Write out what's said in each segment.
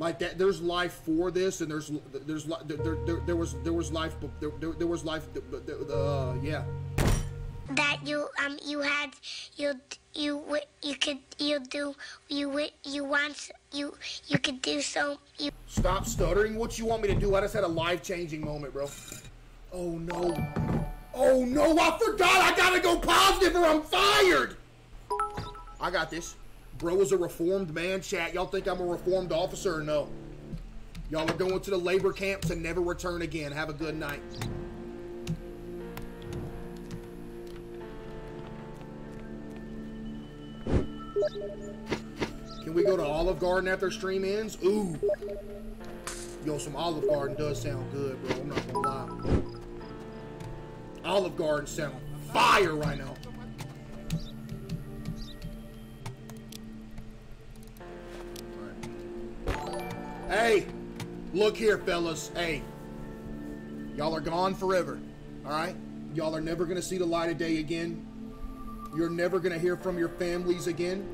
Like that, there's life for this, and there was life, yeah. That you could do. Stop stuttering. What you want me to do? I just had a life-changing moment, bro. Oh no. Oh no! I forgot. I gotta go positive, or I'm fired. I got this. Bro is a reformed man, chat. Y'all think I'm a reformed officer or no? Y'all are going to the labor camps and never return again. Have a good night. Can we go to Olive Garden after stream ends? Ooh. Yo, some Olive Garden does sound good, bro. I'm not gonna lie. Olive Garden sound fire right now. Hey, look here, fellas. Hey, y'all are gone forever, all right? Y'all are never going to see the light of day again. You're never going to hear from your families again,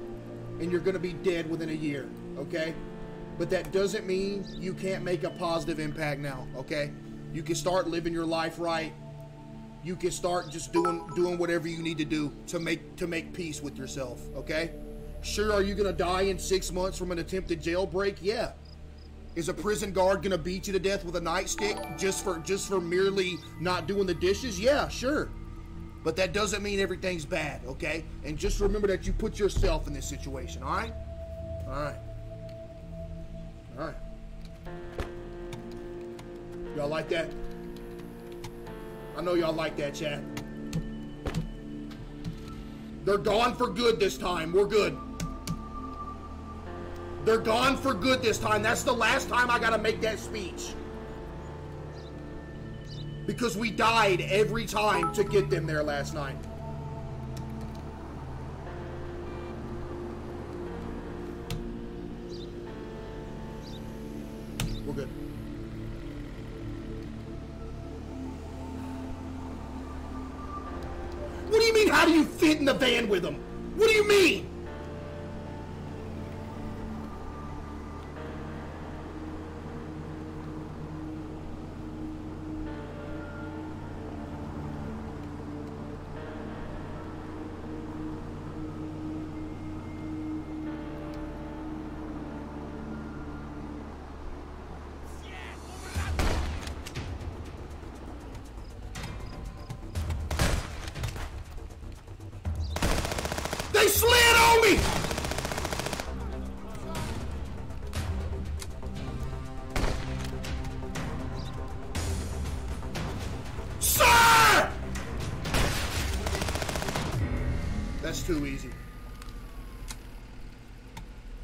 and you're going to be dead within a year, okay? But that doesn't mean you can't make a positive impact now, okay? You can start living your life right. You can start just doing whatever you need to do to make peace with yourself, okay? Sure, are you going to die in 6 months from an attempted jailbreak? Yeah. Is a prison guard gonna beat you to death with a nightstick just for merely not doing the dishes? Yeah, sure. But that doesn't mean everything's bad, okay? And just remember that you put yourself in this situation, all right? All right. All right. Y'all like that? I know y'all like that, chat. They're gone for good this time. We're good. They're gone for good this time. That's the last time I gotta make that speech. Because we died every time to get them there last night. We're good. What do you mean, how do you fit in the van with them? What do you mean?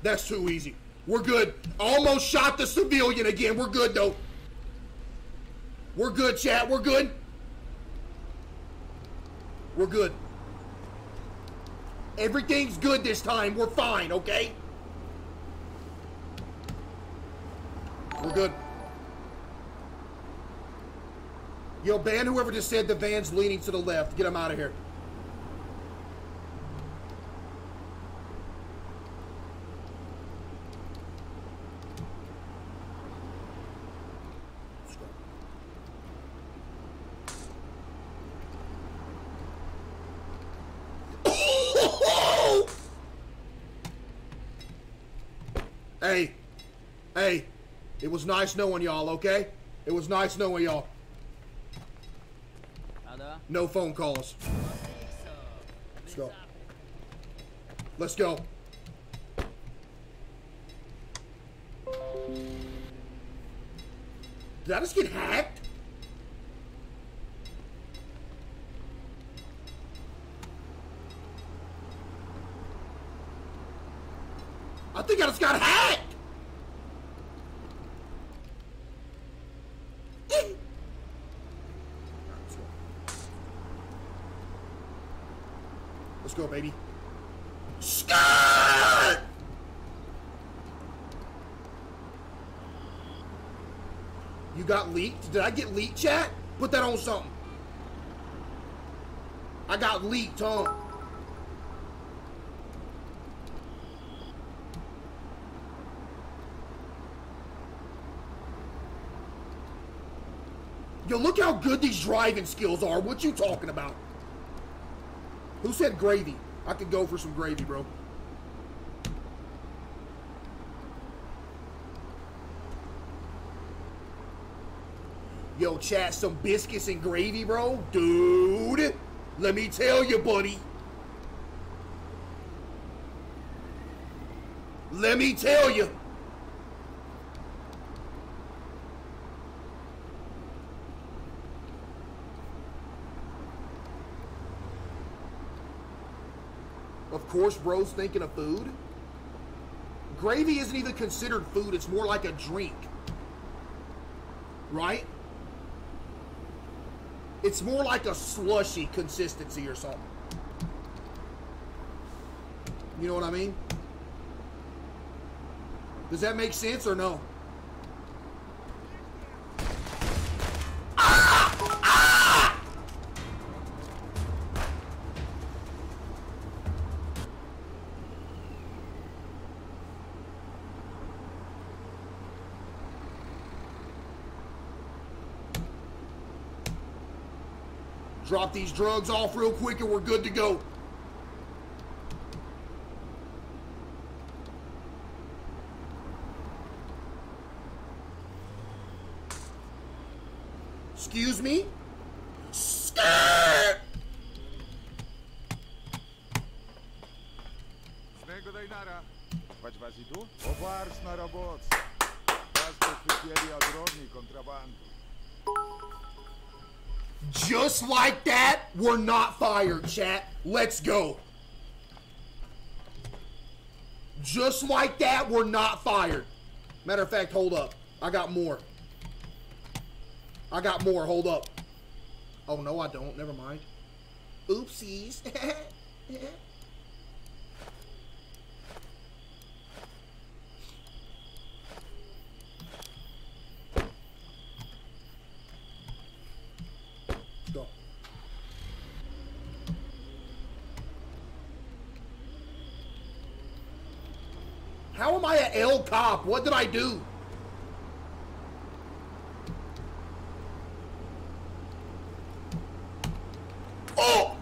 That's too easy. We're good. Almost shot the civilian again. We're good, though. We're good, chat. We're good. We're good. Everything's good this time. We're fine, okay? We're good. Yo, ban whoever just said the van's leaning to the left. Get him out of here. Hey, it was nice knowing y'all, okay? It was nice knowing y'all. No phone calls. Let's go. Let's go. Did I just get hacked? I think I just got hacked! Let's go, baby. Scott! You got leaked? Did I get leaked, chat? Put that on something. I got leaked, huh? Yo, look how good these driving skills are. What you talking about? Who said gravy? I could go for some gravy, bro. Yo, chat, some biscuits and gravy, bro? Dude, let me tell you, buddy. Let me tell you. Of course, bro's thinking of food. Gravy isn't even considered food. It's more like a drink, right? It's more like a slushy consistency or something. You know what I mean? Does that make sense or no? Drop these drugs off real quick and we're good to go. Excuse me? Scared! Just like that, we're not fired, chat. Let's go. Just like that, we're not fired. Matter of fact, hold up. I got more. I got more. Hold up. Oh, no, I don't. Never mind. Oopsies. How am I an L cop? What did I do? Oh!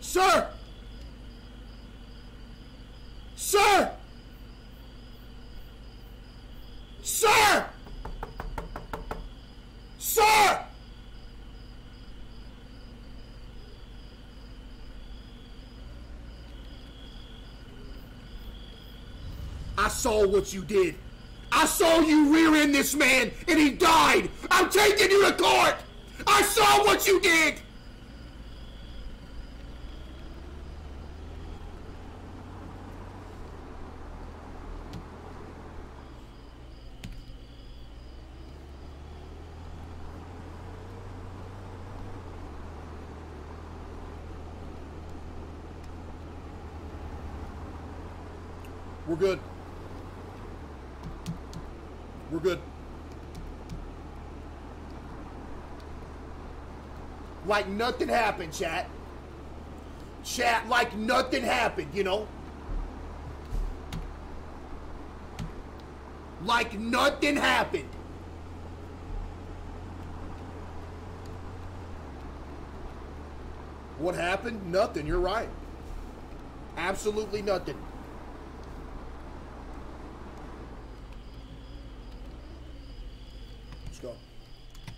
Sir! I saw what you did. I saw you rear-end this man, and he died. I'm taking you to court. I saw what you did. We're good. We're good. Like nothing happened, chat. Chat, like nothing happened, you know? Like nothing happened. What happened? Nothing, you're right. Absolutely nothing.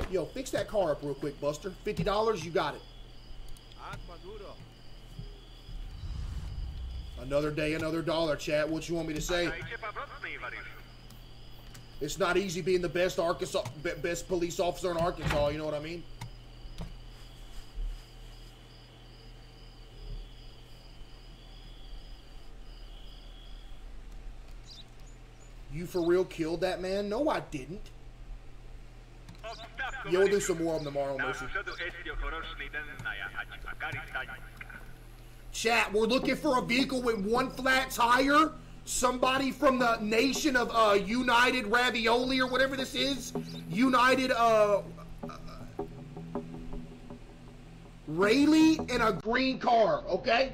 Yo, fix that car up real quick, Buster. $50, you got it. Another day, another dollar, chat. What you want me to say? It's not easy being the best police officer in Arkansas, you know what I mean? You for real killed that man? No, I didn't. Yeah, we'll do some more of them tomorrow, Mercy. Chat, we're looking for a vehicle with one flat tire somebody from the nation of United Ravioli or whatever this is, United Rayleigh and a green car, okay?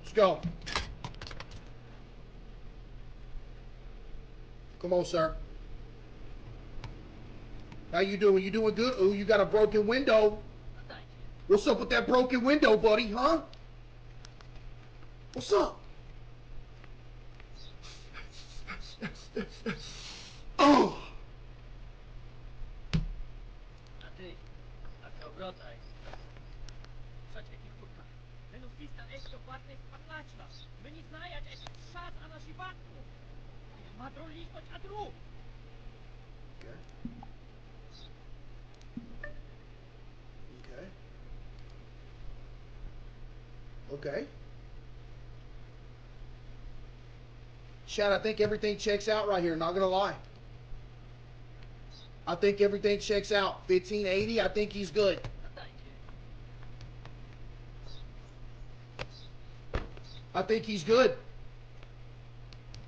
Let's go. Come on, sir. How you doing? You doing good? Ooh, you got a broken window. What's up with that broken window, buddy, huh? What's up? Oh! Okay. Chad, I think everything checks out right here. Not gonna lie. I think everything checks out. 1580. I think he's good. I think he's good.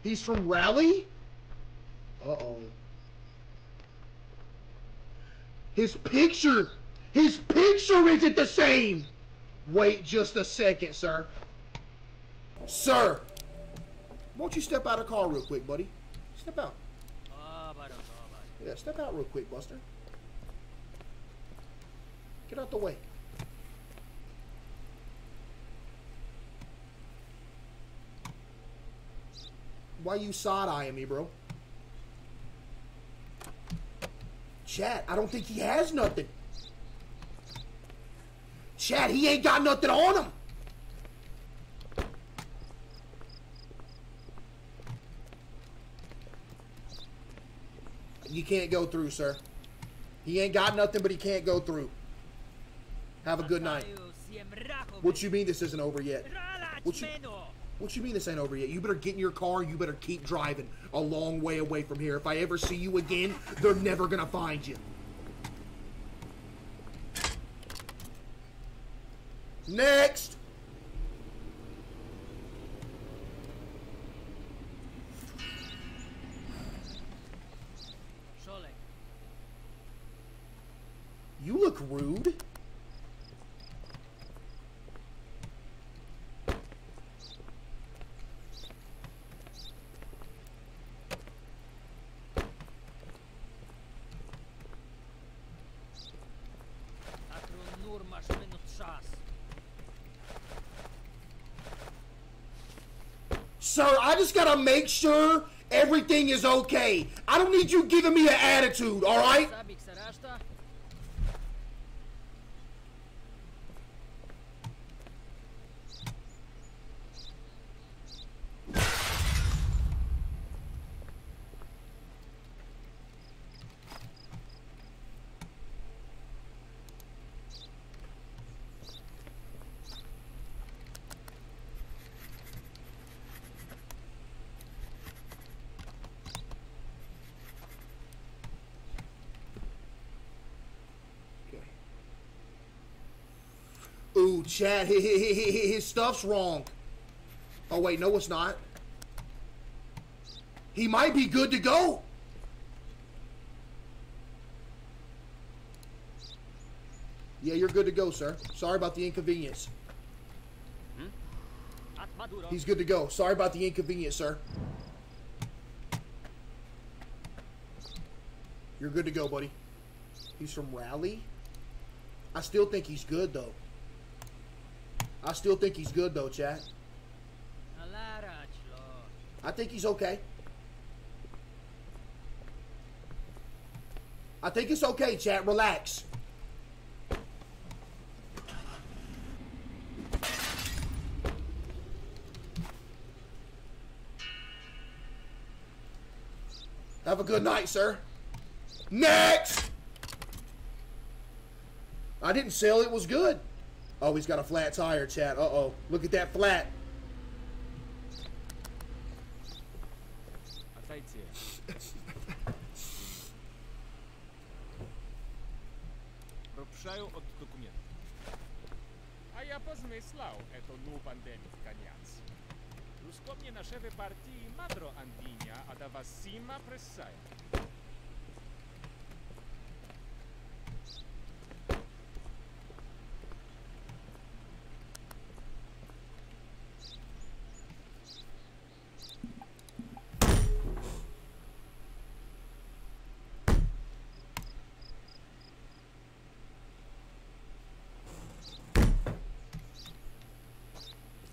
He's from Raleigh? Uh-oh. His picture isn't the same. Wait just a second, sir. Sir, won't you step out of the car real quick, buddy? Step out. Yeah, step out real quick, Buster. Get out the way. Why you side-eyeing me, bro? Chat, I don't think he has nothing. Chad, he ain't got nothing on him. You can't go through, sir. He ain't got nothing, but he can't go through. Have a good night. What you mean this isn't over yet? What you mean this ain't over yet? You better get in your car. You better keep driving a long way away from here. If I ever see you again, they're never gonna find you. Next. You look rude. Sir, I just gotta make sure everything is okay. I don't need you giving me an attitude, all right? Chad, his stuff's wrong. Oh, wait, no, it's not. He might be good to go. Yeah, you're good to go, sir. Sorry about the inconvenience. He's good to go. Sorry about the inconvenience, sir. You're good to go, buddy. He's from Raleigh. I still think he's good, though. I still think he's good, though, chat. I think he's okay. I think it's okay, chat. Relax. Have a good night, sir. Next! I didn't sell it was good. Oh, he's got a flat tire, chat. Uh-oh. Look at that flat. Uscopnie nasceve partii madro andinia ad avassima pressai.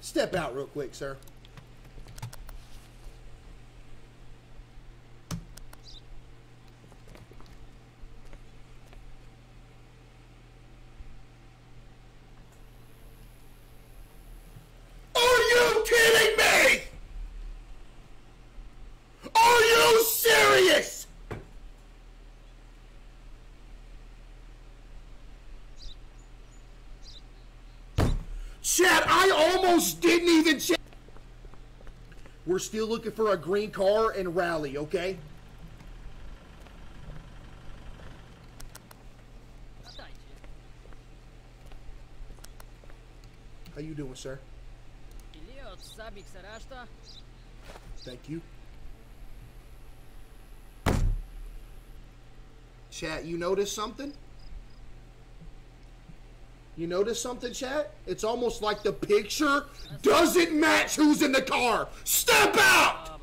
Step out real quick, sir. Are you kidding me? Are you serious? Chat, I almost didn't even check. We're still looking for a green car and rally, okay? How you doing, sir? Thank you. Chat, you notice something? You notice something, chat? It's almost like the picture doesn't match who's in the car. Step out!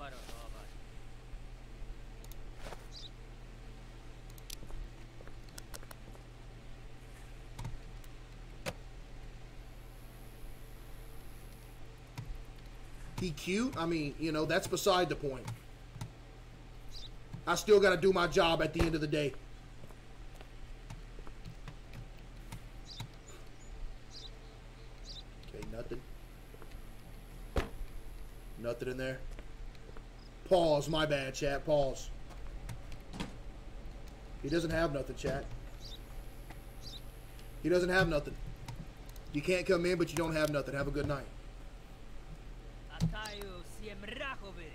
He cute? I mean, you know, that's beside the point. I still gotta do my job at the end of the day. Nothing in there. Pause. My bad, chat. Pause. He doesn't have nothing, chat. He doesn't have nothing. You can't come in, but you don't have nothing. Have a good night.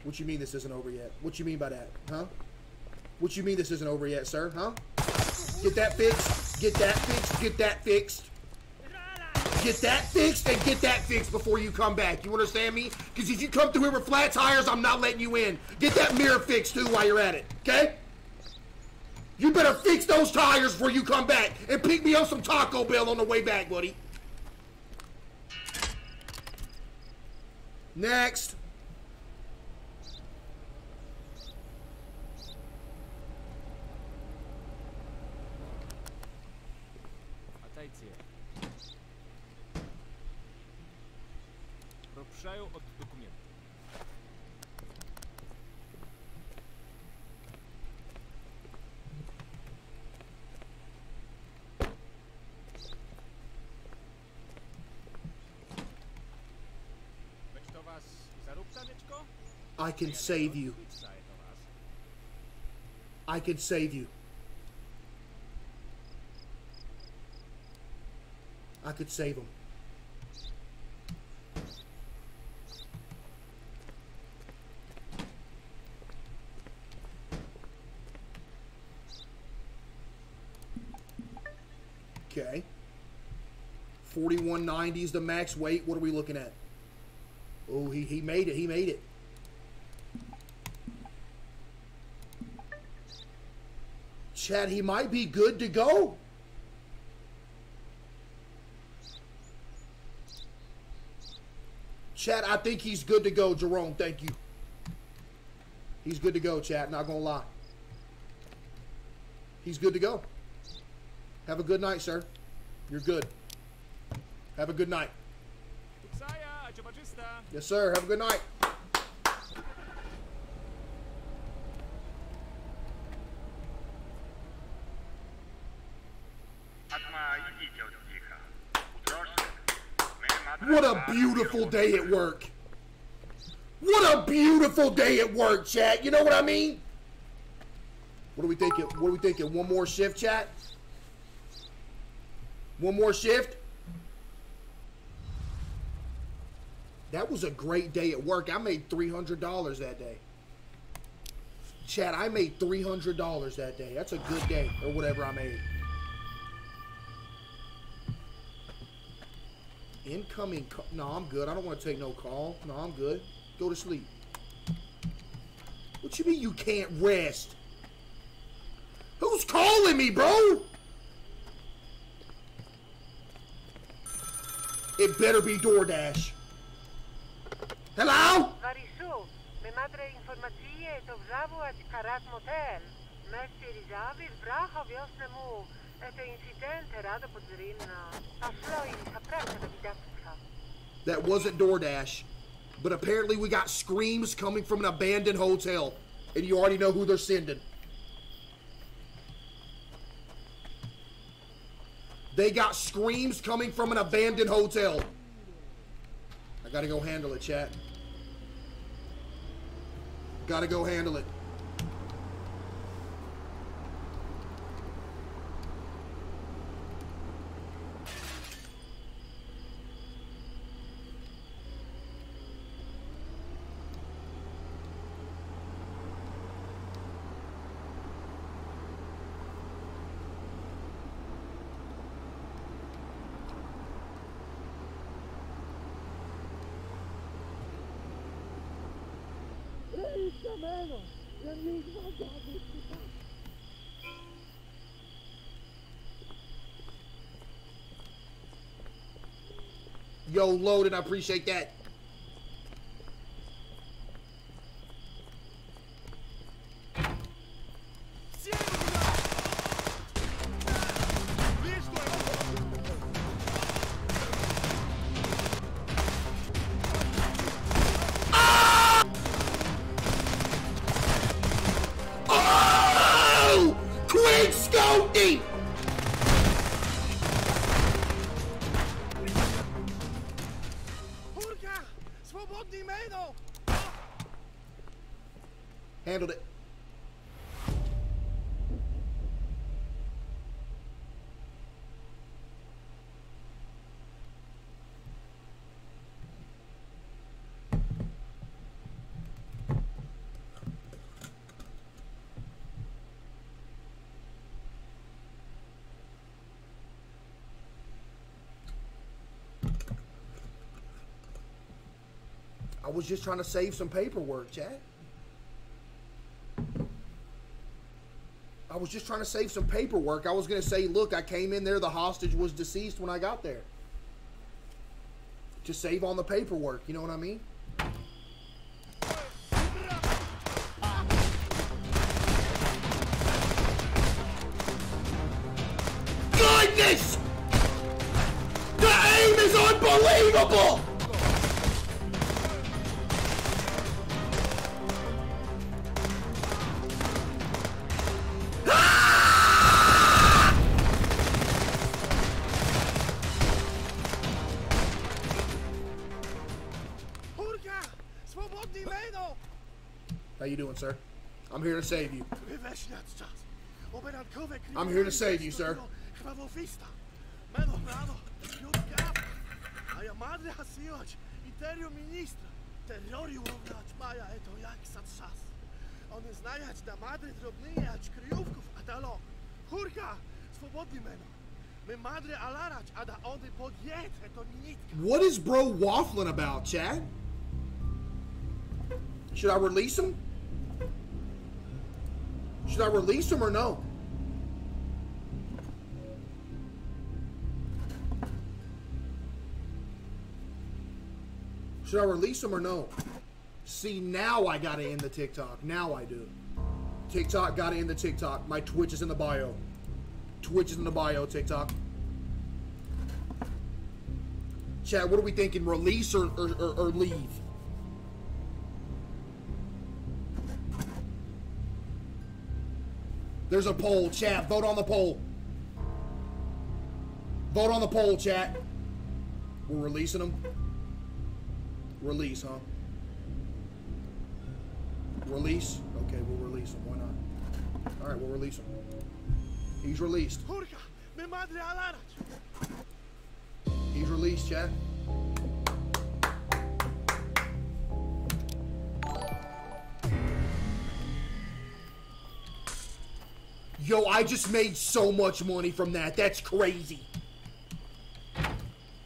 What you mean this isn't over yet? What you mean by that? Huh? What you mean this isn't over yet, sir? Huh? Get that fixed. Get that fixed. Get that fixed. Get that fixed and get that fixed before you come back. You understand me? Because if you come through here with flat tires, I'm not letting you in. Get that mirror fixed too while you're at it, okay? You better fix those tires before you come back and pick me up some Taco Bell on the way back, buddy. Next. I can save you. I can save you. I could save him. Okay. 4190 is the max weight. What are we looking at? Oh, he made it. He made it. Chat, he might be good to go. Chat, I think he's good to go, Jerome. Thank you. He's good to go, chat. Not gonna lie. He's good to go. Have a good night, sir. You're good. Have a good night. Yes, sir. Have a good night. What a beautiful day at work. What a beautiful day at work, chat. You know what I mean? What are we thinking? What are we thinking? One more shift, chat? One more shift? That was a great day at work. I made $300 that day. Chat, I made $300 that day. That's a good day, or whatever I made. Incoming call. No, I'm good. I don't want to take no call. No, I'm good. Go to sleep. What you mean you can't rest? Who's calling me, bro? It better be DoorDash. Hello? Varisou, me madre informacije dobravo at Karat Motel. Mesti rizavi zbraha vjosnemu. Ete incidente rado podzirina. Pašlo im kaprata da vidatska. That wasn't DoorDash. But apparently we got screams coming from an abandoned hotel. And you already know who they're sending. They got screams coming from an abandoned hotel. I gotta go handle it, chat. Gotta go handle it. Yo, Loaded, I appreciate that. I was just trying to save some paperwork, chat. I was just trying to save some paperwork. I was going to say, look, I came in there. The hostage was deceased when I got there. To save on the paperwork. You know what I mean? Goodness! The aim is unbelievable! How you doing, sir? I'm here to save you. I'm here to save you, sir. What is bro waffling about, Chad? Should I release him? Should I release him or no? Should I release him or no? See, now I gotta end the TikTok. Now I do. TikTok, gotta end the TikTok. My Twitch is in the bio. Twitch is in the bio, TikTok. Chat, what are we thinking? Release or leave? There's a poll, chat. Vote on the poll. Vote on the poll, chat. We're releasing them. Release, huh? Release? Okay, we'll release him. Why not? All right, we'll release him. He's released. He's released, chat. Yo, I just made so much money from that. That's crazy.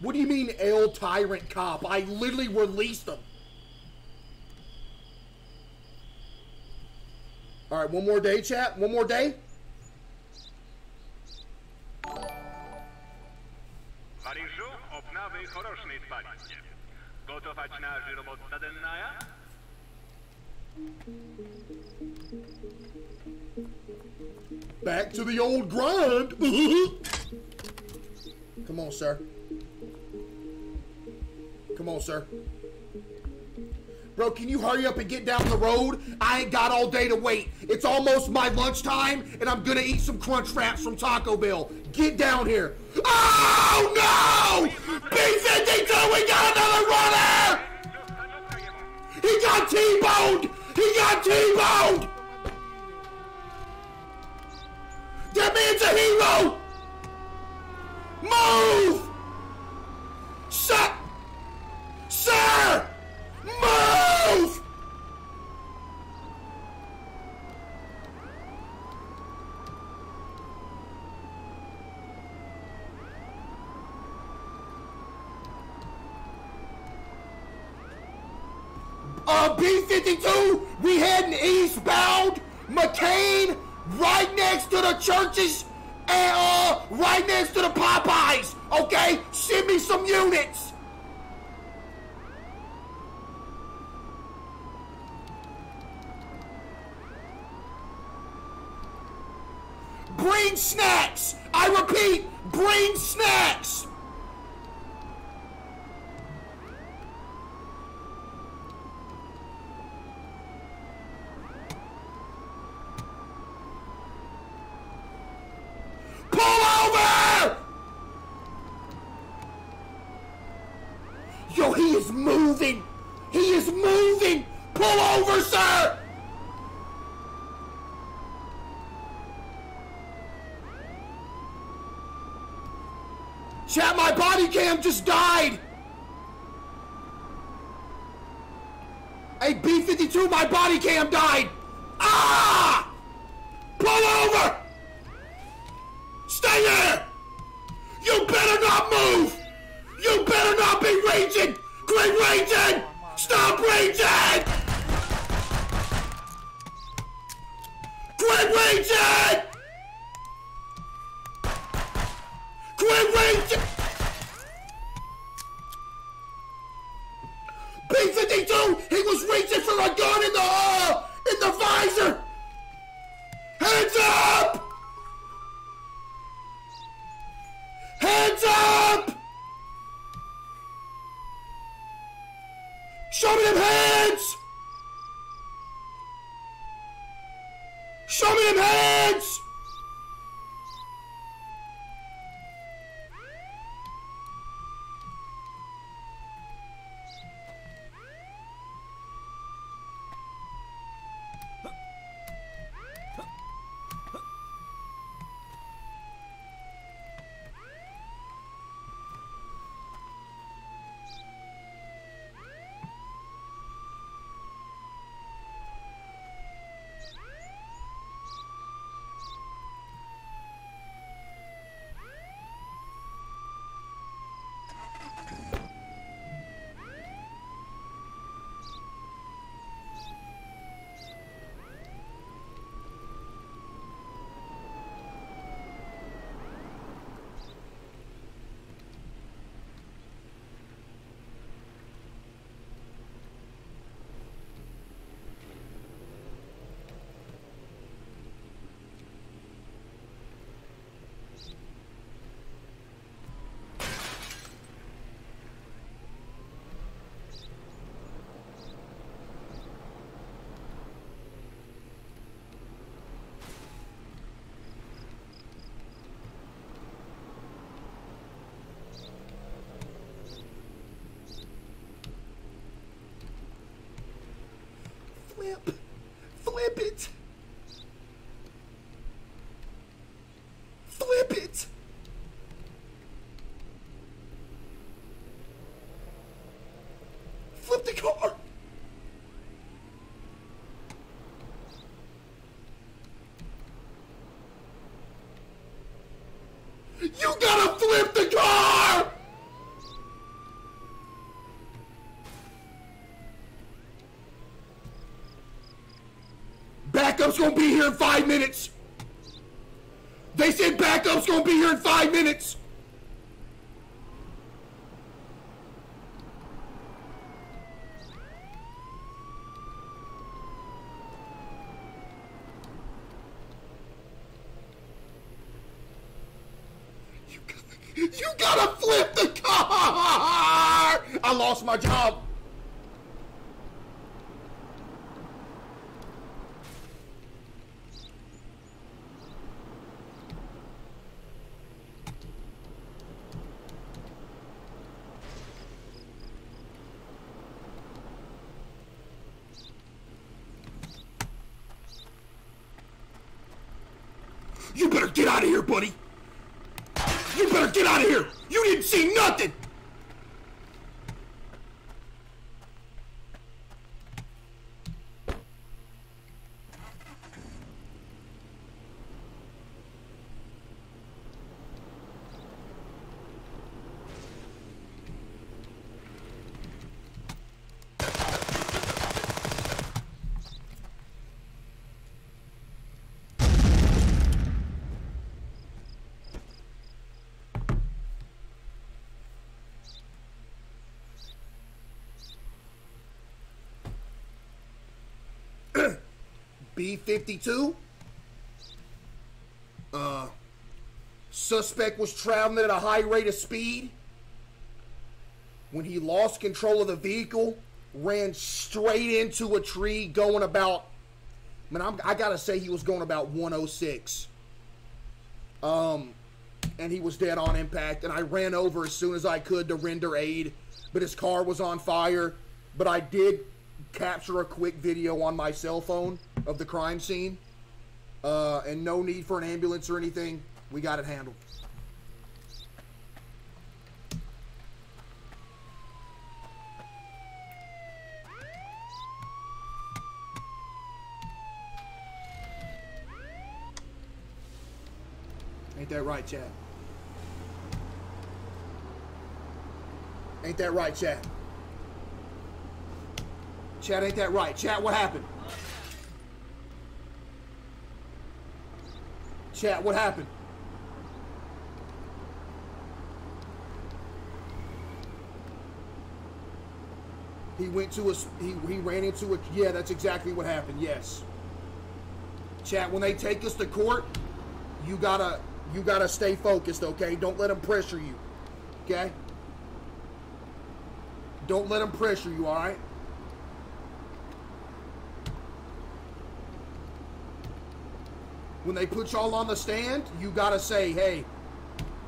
What do you mean, L Tyrant Cop? I literally released them. All right, one more day, chat. One more day. Back to the old grind. Come on, sir. Come on, sir. Bro, can you hurry up and get down the road? I ain't got all day to wait. It's almost my lunchtime, and I'm gonna eat some crunch wraps from Taco Bell. Get down here. Oh, no! B-52, we got another runner! He got T-boned! He got T-boned! That man's a hero! Move! Shut! Sir! Move! B-52, we heading eastbound, McCain, right next to the churches, and right next to the Popeyes, okay? Send me some units. Bring snacks. I repeat, bring snacks. Pull over! Yo, he is moving. He is moving. Pull over, sir. Chat, my body cam just died. Hey, B-52, my body cam died. Ah! Pull over! Stay there! You better not move! You better not be raging! Quit raging! Stop raging! Quit raging! Quit raging! B-52! He was reaching for a gun in the visor! Hands up! Hands up! Show me them hands! Show me them hands! Flip it. Flip it. Flip the car. You gotta flip the car. backup's gonna be here in 5 minutes. They said backup's gonna be here in 5 minutes. You gotta flip the car! I lost my job. You better get out of here, buddy. You better get out of here. You didn't see nothing. B-52, suspect was traveling at a high rate of speed. When he lost control of the vehicle, ran straight into a tree going about, I gotta say he was going about 106. And he was dead on impact, and I ran over as soon as I could to render aid, but his car was on fire. But I did capture a quick video on my cell phone of the crime scene, and no need for an ambulance or anything. We got it handled. Ain't that right, chat? Ain't that right, chat? Chat, ain't that right? Chat, what happened? Chat, what happened? He went to a, he ran into a, yeah, that's exactly what happened, yes. Chat, when they take us to court, you gotta stay focused, okay? Don't let them pressure you, okay? Don't let them pressure you, all right? When they put y'all on the stand, you gotta say, hey,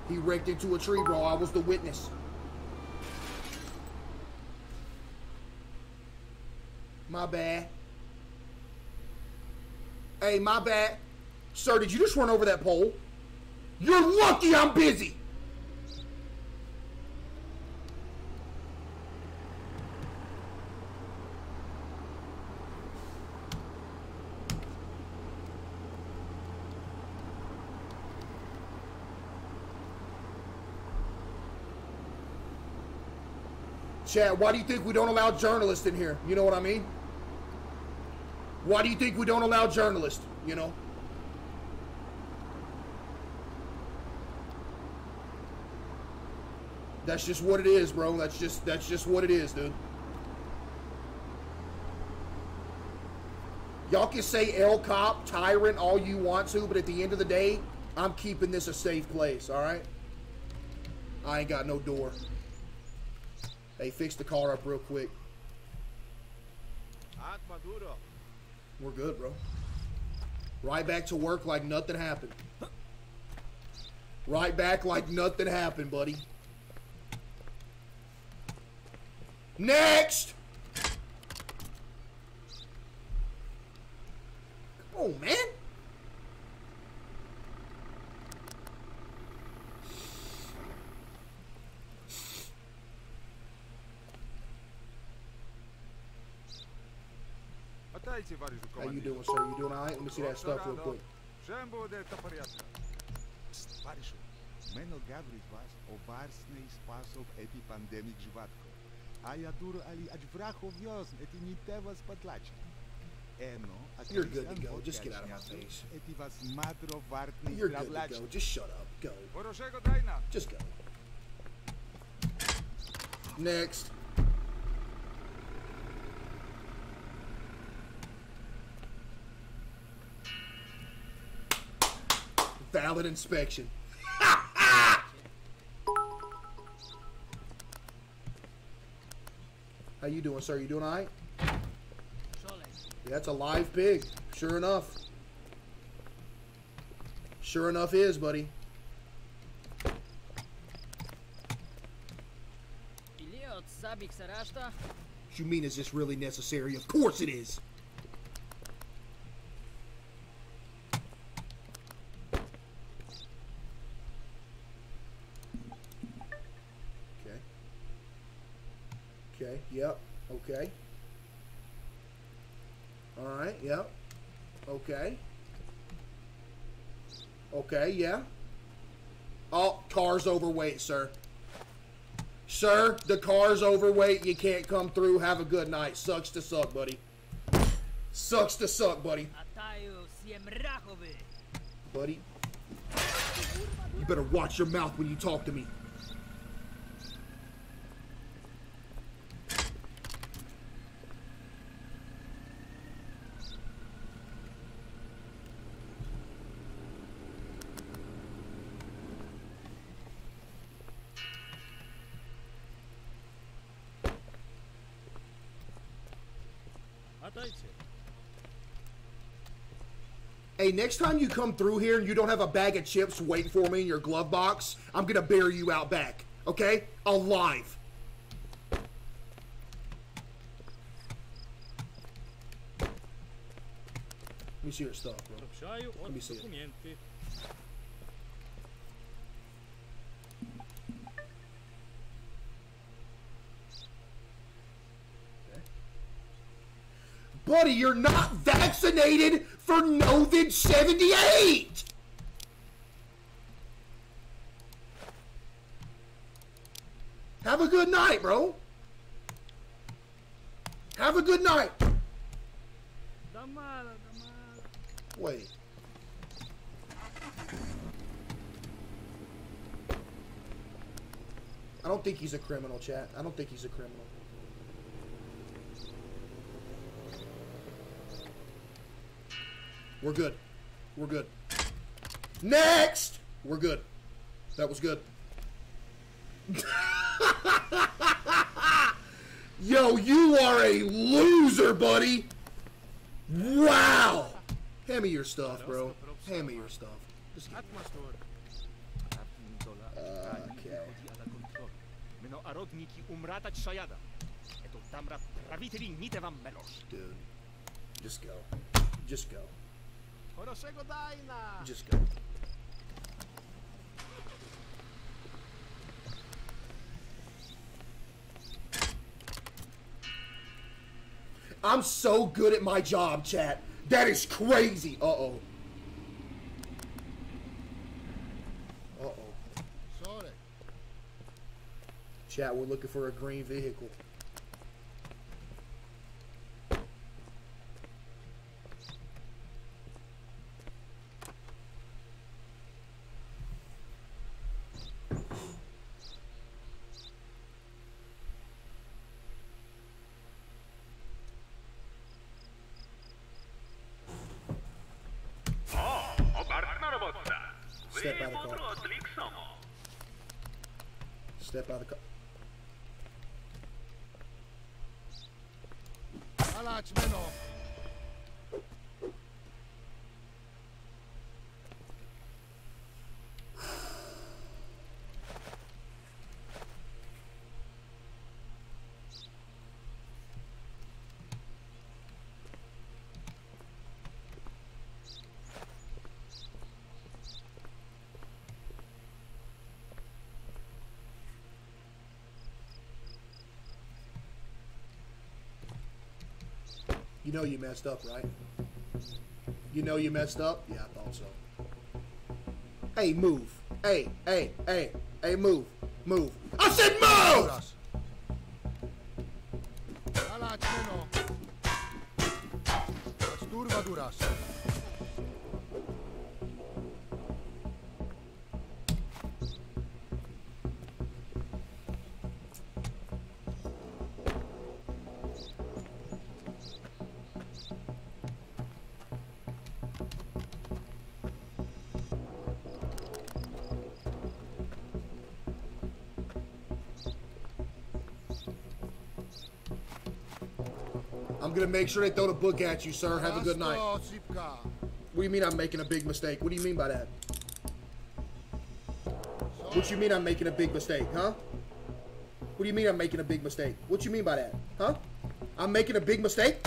he wrecked into a tree, bro. I was the witness. My bad. Hey, my bad. Sir, did you just run over that pole? You're lucky I'm busy. Chat, why do you think we don't allow journalists in here? You know what I mean? Why do you think we don't allow journalists? You know? That's just what it is, bro. That's just what it is, dude. Y'all can say L cop, tyrant, all you want to, but at the end of the day, I'm keeping this a safe place, all right? I ain't got no door. Hey, fix the car up real quick. We're good, bro. Right back to work like nothing happened. Right back like nothing happened, buddy. Next! Come on, man. How you doing, sir? You doing all right? Let me see that stuff real quick. You're good to go. Just get out of my face. You're good to go. Just shut up. Go. Just go. Next. Valid inspection. How you doing, sir? You doing all right? Yeah, that's a live pig. Sure enough. Sure enough is, buddy. What you mean, is this really necessary? Of course it is. Okay, yep, okay. Alright, yep. Okay. Okay, yeah. Oh, car's overweight, sir. Sir, the car's overweight. You can't come through. Have a good night. Sucks to suck, buddy. Sucks to suck, buddy. Buddy, you better watch your mouth when you talk to me. Hey, next time you come through here and you don't have a bag of chips waiting for me in your glove box, I'm gonna bury you out back, okay? Alive. Let me see your stuff, bro. Let me see it. Buddy, you're not vaccinated for Novid 78! Have a good night, bro. Have a good night. Wait. I don't think he's a criminal, chat. I don't think he's a criminal. We're good. We're good. Next! We're good. That was good. Yo, you are a loser, buddy. Wow. Hand me your stuff, bro. Hand me your stuff. Just give me. Okay. Dude. Just go. Just go. Just go. I'm so good at my job, chat. That is crazy. Uh-oh. Uh-oh. Chat, we're looking for a green vehicle. Step out of the car. You know you messed up, right? You know you messed up? Yeah, I thought so. Hey, move. Hey, hey, hey. Hey, move. Move. I said move! I'm gonna make sure they throw the book at you, sir. Have a good night. What do you mean I'm making a big mistake? What do you mean by that? What you mean I'm making a big mistake, huh? What do you mean I'm making a big mistake? What you mean by that, huh? I'm making a big mistake?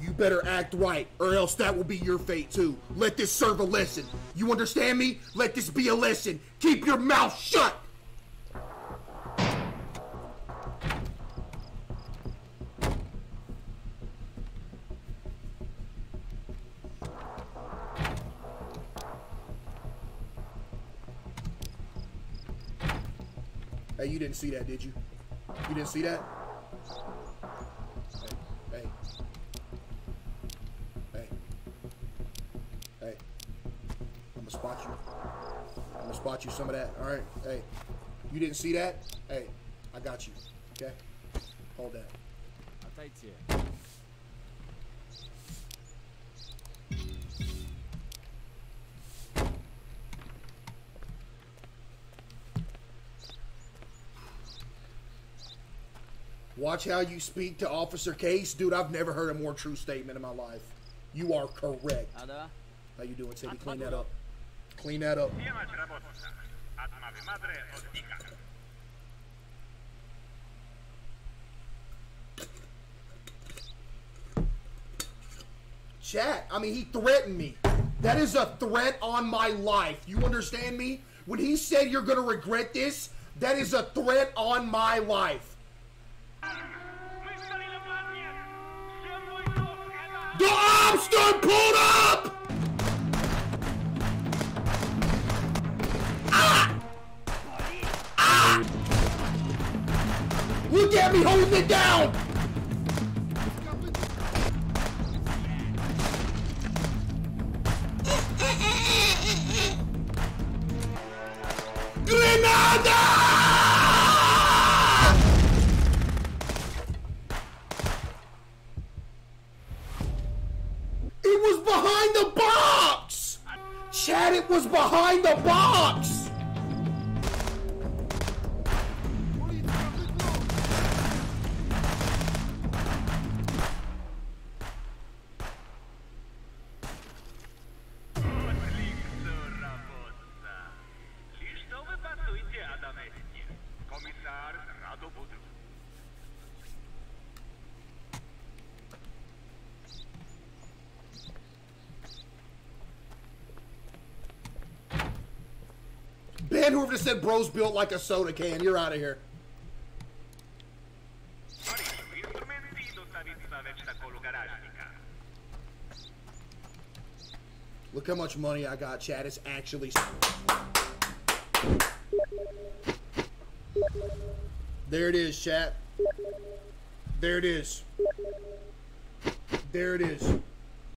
You better act right, or else that will be your fate too. Let this serve a lesson. You understand me? Let this be a lesson. Keep your mouth shut! Hey, you didn't see that, did you? You didn't see that? Hey, hey, hey, hey, I'm gonna spot you. I'm gonna spot you some of that, all right? Hey, you didn't see that? Hey, I got you, okay? Hold that. Watch how you speak to Officer Case. Dude, I've never heard a more true statement in my life. You are correct. How you doing, Teddy? Clean that up. Clean that up. Chat, I mean, he threatened me. That is a threat on my life. You understand me? When he said you're going to regret this, that is a threat on my life. The arm stood pulled up! Ah! Ah! Look at me holding it down! Grenada! It was behind the box! Chad, it was behind the box! Ben, whoever just said bro's built like a soda can, you're out of here. Look how much money I got, Chad. It's actually... There it is, chat. There it is. There it is.